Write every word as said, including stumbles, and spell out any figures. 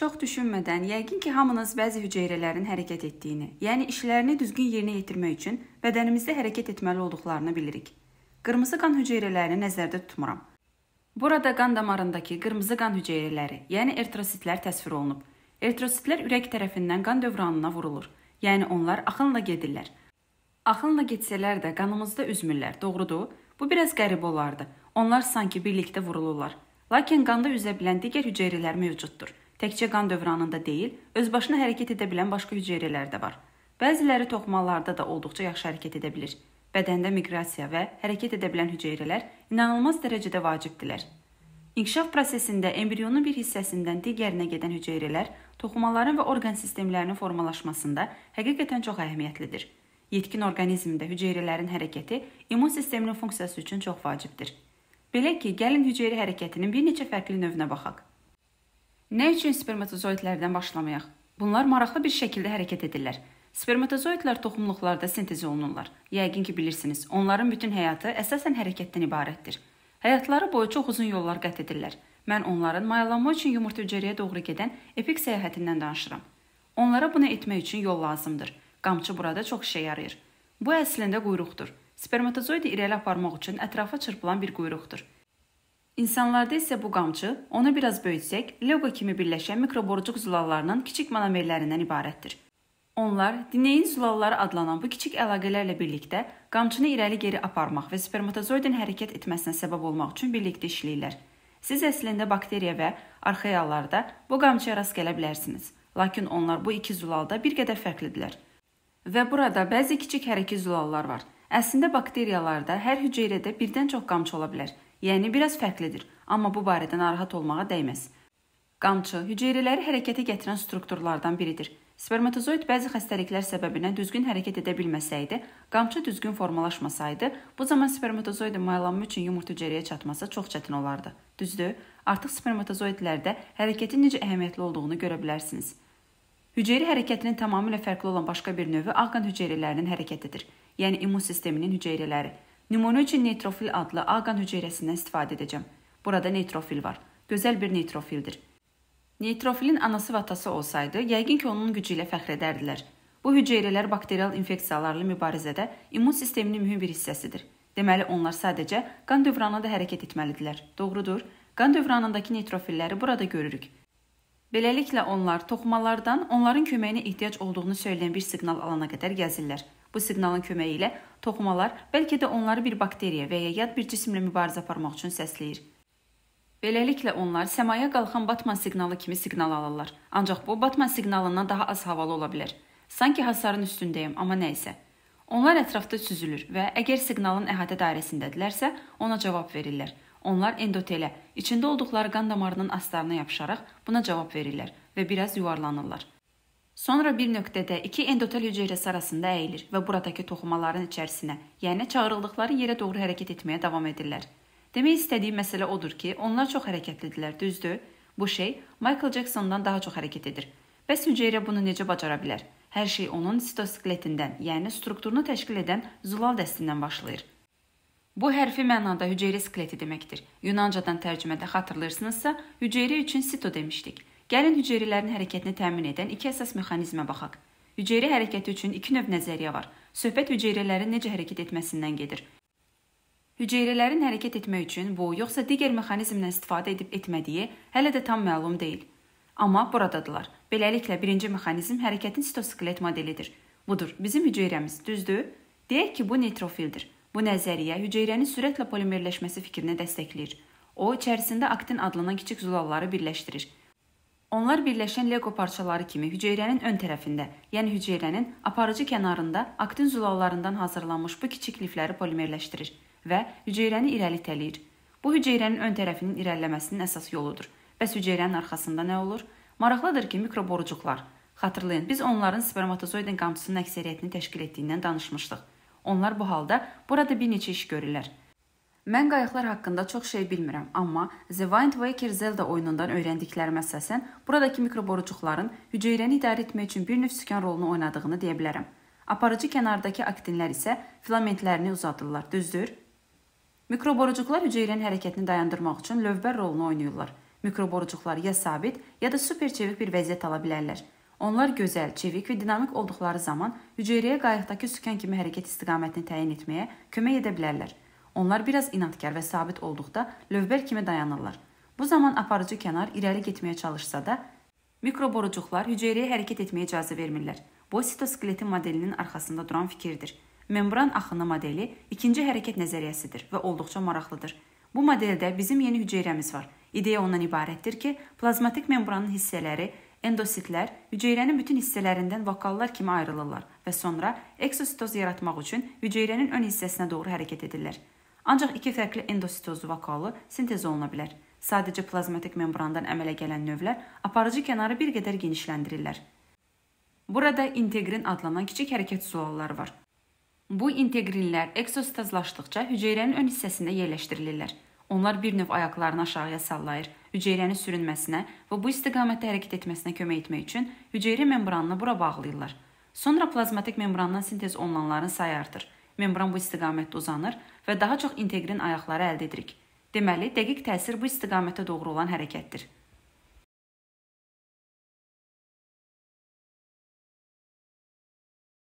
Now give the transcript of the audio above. Çox düşünmədən, yəqin ki, hamınız bəzi hüceyrələrin hərəkət etdiyini, yəni işlərini düzgün yerinə yetirmək üçün bədənimizdə hərəkət etməli olduqlarını bilirik. Qırmızı qan hüceyrələrini nəzərdə tutmuram. Burada qan damarındakı qırmızı qan hüceyrələri, yəni eritrositlər təsvir olunub. Eritrositlər ürək tərəfindən qan dövranına vurulur, yəni onlar axınla gedirlər. Axınla getsələr də qanımızda üzmürlər, doğrudur? Bu biraz qərib olardı, onlar sanki birlikdə vurulurlar. Lakin qanda üzə bilən digər hüceyrələr mövcuddur. Təkcə qan dövranında deyil, özbaşına hərəkət edə bilən başqa hüceyrələr də var. Bəziləri toxumalarda da olduqca yaxşı hərəkət edə bilir. Bədəndə miqrasiya və hərəkət edə bilən hüceyrələr inanılmaz dərəcədə vacibdirlər. İnkişaf prosesində embriyonun bir hissəsindən digərinə gedən hüceyrələr toxumaların və orqan sistemlərinin formalaşmasında həqiqətən çox əhəmiyyətlidir. Yetkin orqanizmdə hüceyrələrin hərəkəti immun sisteminin funksiyası üçün çox vacibdir. Belə ki, gəlin hüceyrə hərəkətinin bir neçə fərqli növünə baxaq. Nə üçün spermatozoidlərdən başlamayaq? Bunlar maraqlı bir şəkildə hərəkət edirlər. Spermatozoidlər toxumluqlarda sintez olunurlar. Yəqin ki, bilirsiniz, onların bütün həyatı əsasən hərəkətdən ibarətdir. Həyatları boyu çox uzun yollar qət edirlər. Mən onların mayalanma üçün yumurta hüceyrəyə doğru gedən epik səyahətindən danışıram. Onlara bunu etmək üçün yol lazımdır. Qamçı burada çox işə yarayır. Bu əslində quyruqdur. Spermatozoidi irəli aparmaq üçün ətrafa çırpılan bir quyruqdur. İnsanlarda isə bu qamçı, onu biraz böyütsək, Lego kimi birləşən mikroborucuq zülallarının kiçik monomerlərindən ibarətdir. Onlar, dineyin zülalları adlanan bu kiçik əlaqələrlə birlikdə qamçını irəli-geri aparmaq və spermatozoidin hərəkət etməsinə səbəb olmaq üçün birlikdə işləyirlər. Siz əslində bakteriya və arxeyalarda bu qamçıya rast gələ bilərsiniz, lakin onlar bu iki zülalda bir qədər fərqlidirlər. Və burada bəzi kiçik hərəkət zülallar var. Əslində bakteriyalarda hər hüceyrədə birdən çox qamçı ola bilər. Yəni, biraz fərqlidir, amma bu barədə narahat olmağa dəyməz. Qamçı, hüceyrələri hərəkətə gətirən strukturlardan biridir. Spermatozoid bəzi xəstəliklər səbəbinə düzgün hərəkət edə bilməsəydi, qamçı düzgün formalaşmasaydı, bu zaman spermatozoidin mayalanma üçün yumurta hüceyrəyə çatması çox çətin olardı. Düzdür, artıq spermatozoidlərdə hərəkətin necə əhəmiyyətli olduğunu görə bilərsiniz. Hüceyrə hərəkətinin tamamilə fərqli olan başqa bir növü ağ qan hüceyrələrinin hərəkətidir, yəni immun sisteminin hüceyrələri. Nümunə üçün neytrofil adlı ağ qan hüceyrəsindən istifadə edəcəm. Burada neytrofil var. Gözəl bir neytrofildir. Neytrofilin anası və atası olsaydı, yəqin ki, onun gücü ilə fəxr edərdilər. Bu hüceyrələr bakterial infeksiyalarla mübarizədə immun sisteminin mühüm bir hissəsidir. Deməli, onlar sadəcə qan dövranında hərəkət etməlidirlər. Doğrudur, qan dövranındakı neytrofilləri burada görürük. Beləliklə, onlar toxumalardan onların köməyinə ehtiyac olduğunu söyləyən bir siqnal alana qədər gəzirlər. Bu siqnalın köməyi ilə toxumalar bəlkə də onları bir bakteriya və ya yad bir cisimlə mübarizə aparmaq üçün səsləyir. Beləliklə onlar səmaya qalxan batman siqnalı kimi siqnal alırlar. Ancaq bu batman siqnalından daha az havalı ola bilər. Sanki hasarın üstündəyim, amma nə isə. Onlar ətrafda süzülür və əgər siqnalın əhatə dairəsindədirlərsə, ona cavab verirlər. Onlar endotelə, içində olduqları qan damarının astarına yapışaraq buna cavab verirlər və biraz yuvarlanırlar. Sonra bir nöqtədə iki endotel hüceyrəsi arasında əyilir və buradakı toxumaların içərisinə, yəni çağırıldıqları yerə doğru hərəkət etməyə davam edirlər. Demək istədiyim məsələ odur ki, onlar çox hərəkətlidirlər, düzdür? Bu şey Michael Jackson'dan daha çox hərəkət edir. Bəs hüceyrə bunu necə bacara bilər? Hər şey onun sitoskiletindən, yəni strukturunu təşkil edən zülal dəstindən başlayır. Bu hərfi mənada hüceyrə skeleti deməkdir. Yunancadan tərcümədə xatırlayırsınızsa, hüceyrə üçün sito demişdik. Gəlin hüceyrələrin hərəkətini təmin edən iki əsas mexanizmə baxaq. Hüceyrə hərəkəti üçün iki növ nəzəriyyə var. Söhbət hüceyrələrin necə hərəkət etməsindən gedir. Hüceyrələrin hərəkət etmək üçün bu, yoxsa digər mexanizmdən istifadə edib etmədiyi hələ də tam məlum deyil. Amma buradadılar. Beləliklə, birinci mexanizm hərəkətin sitoskelet modelidir. Budur, bizim hüceyrəmiz, düzdür? Deyək ki, bu neytrofildir. Bu nəzəriyyə hüceyrənin sürətlə polimerləşməsi fikrini dəstəkləyir. O, içərisində aktin adlanan kiçik zülalları birləşdirir. Onlar birləşən Lego parçaları kimi hüceyrənin ön tərəfində, yəni hüceyrənin aparıcı kənarında aktin zülallarından hazırlanmış bu kiçik lifləri polimerləşdirir və hüceyrəni irəli itələyir. Bu, hüceyrənin ön tərəfinin irəliləməsinin əsas yoludur. Bəs hüceyrənin arxasında nə olur? Maraqlıdır ki, mikroborucuqlar. Xatırlayın, biz onların spermatozoidin qamçısının əksəriyyətini təşkil etdiyindən danışmışdıq. Onlar bu halda burada bir neçə iş görürlər. Mən qayıqlar haqqında çox şey bilmirəm, amma The Wind Waker Zelda oyunundan öyrəndiklərim əsasən buradakı mikroborucuqların hüceyrəni idarə etmək üçün bir növ sükan rolunu oynadığını deyə bilərəm. Aparıcı kənardakı aktinlər isə filamentlərini uzadırlar, düzdür? Mikroborucuqlar hüceyrənin hərəkətini dayandırmaq üçün lövbər rolunu oynayırlar. Mikroborucuqlar ya sabit ya da super çevik bir vəziyyət ala bilərlər. Onlar gözəl, çevik və dinamik olduqları zaman hüceyrəyə qayıqdakı sükan kimi hərəkət istiqamətini təyin etməyə kömək edə bilərlər. Onlar biraz inadkar və sabit olduqda lövbər kimi dayanırlar. Bu zaman aparıcı kənar irəli getməyə çalışsa da, mikroborucuqlar hüceyrəyə hərəkət etməyə icazə vermirlər. Bu, sitoskeletin modelinin arxasında duran fikirdir. Membran axını modeli ikinci hərəkət nəzəriyyəsidir və olduqca maraqlıdır. Bu modeldə bizim yeni hüceyrəmiz var. İdeya ondan ibarətdir ki, plazmatik membranın hissələri, endositlər hüceyrənin bütün hissələrindən vokallar kimi ayrılırlar və sonra eksositoz yaratmaq üçün hüceyrənin ön hissəsinə doğru hərəkət edirlər. Ancaq iki fərqli endositozlu vokalı sintez oluna bilər. Sadəcə plazmatik membrandan əmələ gələn növlər aparıcı kənarı bir qədər genişləndirirlər. Burada integrin adlanan kiçik hərəkət sualları var. Bu integrinlər eksositozlaşdıqca hüceyrənin ön hissəsində yerləşdirilirlər. Onlar bir növ ayaqlarını aşağıya sallayır, hüceyrənin sürünməsinə və bu istiqamətdə hərəkət etməsinə kömək etmək üçün hüceyrə membranını bura bağlayırlar. Sonra plazmatik membrandan sintez olunanların sayı artır. Membran bu istiqamətdə uzanır və daha çox integrin ayaqları əldə edirik. Deməli, dəqiq təsir bu istiqamətdə doğru olan hərəkətdir.